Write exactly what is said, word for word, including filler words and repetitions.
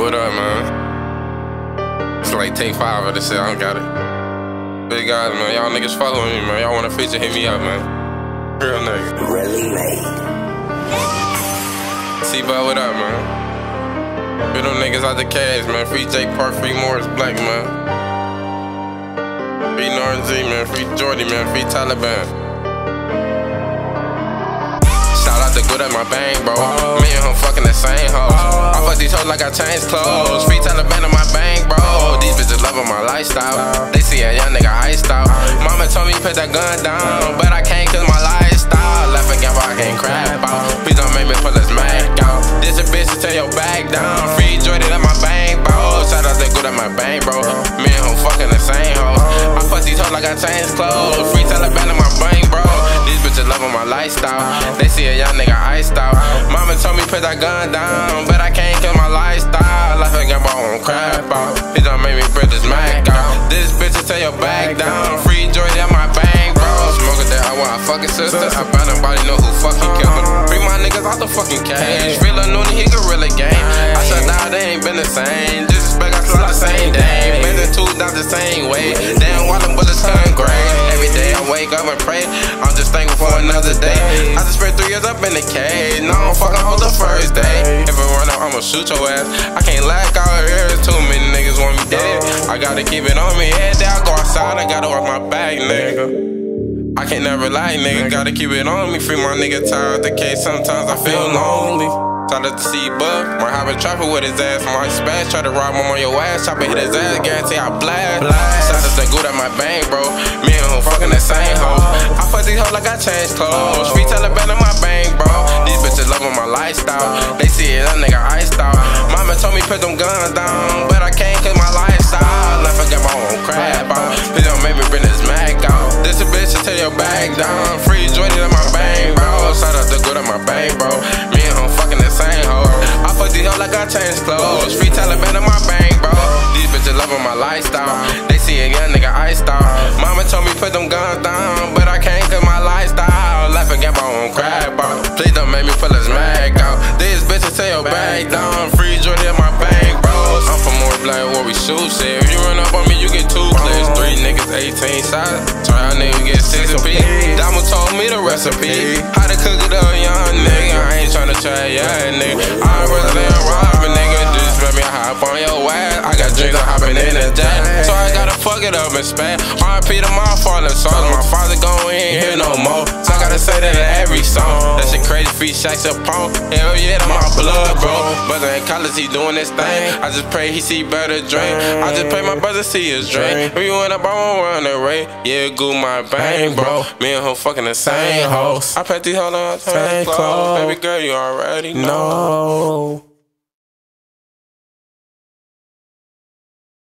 what up, man? It's like take five of this, I don't got it. Big guys, man, y'all niggas following me, man. Y'all want a feature, hit me up, man. Real nigga. Really late. C-Bell, what up, man? Middle niggas out the cash, man. Free Jake Park, free Morris Black, man. Free Norm Z, man. Free Jordy, man. Free Taliban. The good at my bang, bro. Oh. Me and her fucking the same hoe. Oh. I fuck these hoes like I changed clothes. Free Taliban on my bang, bro. Oh. These bitches loving my lifestyle. Oh. They see a young nigga iced out. Oh. Mama told me put that gun down, oh. But I can't cause my lifestyle. Laughing at why I can't crap out. Oh. Please don't make me pull this mag out. This a bitch to tear your back down. Free Jordy at my bang, bro. Shout out the good at my bang, bro. Oh. Me and her fucking the same hoe. Oh. I fuck these hoes like I changed clothes. Oh. Free Taliban on my bang, bro. Loving my lifestyle, they see a young nigga iced out. Mama told me put that gun down, but I can't kill my lifestyle. Life ain't got won't crap out. It don't make me break this Mac out. This bitch will tear your back down. Free Jordy at my bang, bro. Smoking that I want a fucking sister. I found nobody know who fucking killed her. Free my niggas out the fucking cage. Real Noonie, he can really game. I said nah, they ain't been the same. Disrespect, I saw the same day. Been the two down the same way. Damn, why them bullets turn gray? Every day I wake up and pray. I'm just thankful for another day. I just spent three years up in the cage. Now I don't fucking hold the first day. If it run out, I'ma shoot your ass. I can't lack out here. Too many niggas want me dead. I gotta keep it on me. Every day I go outside, I gotta work my back, nigga. I can't never lie, nigga. Gotta keep it on me. Free my nigga, tired of the cage. Sometimes I feel lonely. Shout out to C-Buck. Might have a trapper with his ass. My spaz try to rob him on your ass. Chop and hit his ass. Guarantee I blast. Shout out to good at my bang, bro. Me and her fucking the same hoe. These hoes like I changed clothes. Free Taliban on my bang, bro. These bitches loving my lifestyle. They see it, that nigga iced out. Mama told me put them guns down, but I can't cause my lifestyle. Left I got my own crap out. Please don't make me bring this Mac out. This a bitch to tear your back down. Free Jordy on my bang, bro. Shout out the good on my bang, bro. Me and her fucking the same hoe. I fuck these hoes like I changed clothes. Free Taliban on my bang, bro. These bitches loving my lifestyle. They see a young nigga iced out. Mama told me put them guns down, but I can't. My lifestyle, life again, but I won't crap out. Please don't make me pull this mag out. These bitches tear your back down. Free Jordy at my bang, bro. I'm from Morris Black, where we shoot shit. If you run up on me, you get two clips. Three niggas, eighteen shots. Try out niggas, get six a piece. Diamond told me the recipe. How to cook it up, young nigga. I ain't tryna try young nigga. I'd rather than rob a nigga. Just let me hop on your ass. I got drinks, I'm hopping in the jet. So I gotta fuck it up and spat. R I P to my fallen sons. My father gon' ain't here no more. So I gotta say that in every song. That shit crazy, free shacks up on. Hell yeah, that my blood, bro. Brother in college, he doing this thing. I just pray he see better drink. I just pray my brother see his drink. If you went up, I won't run the rain. Yeah, goo my bang, bro. Me and her fucking the same hoes. I pet these hoes on, I turn clothes. Baby girl, you already know.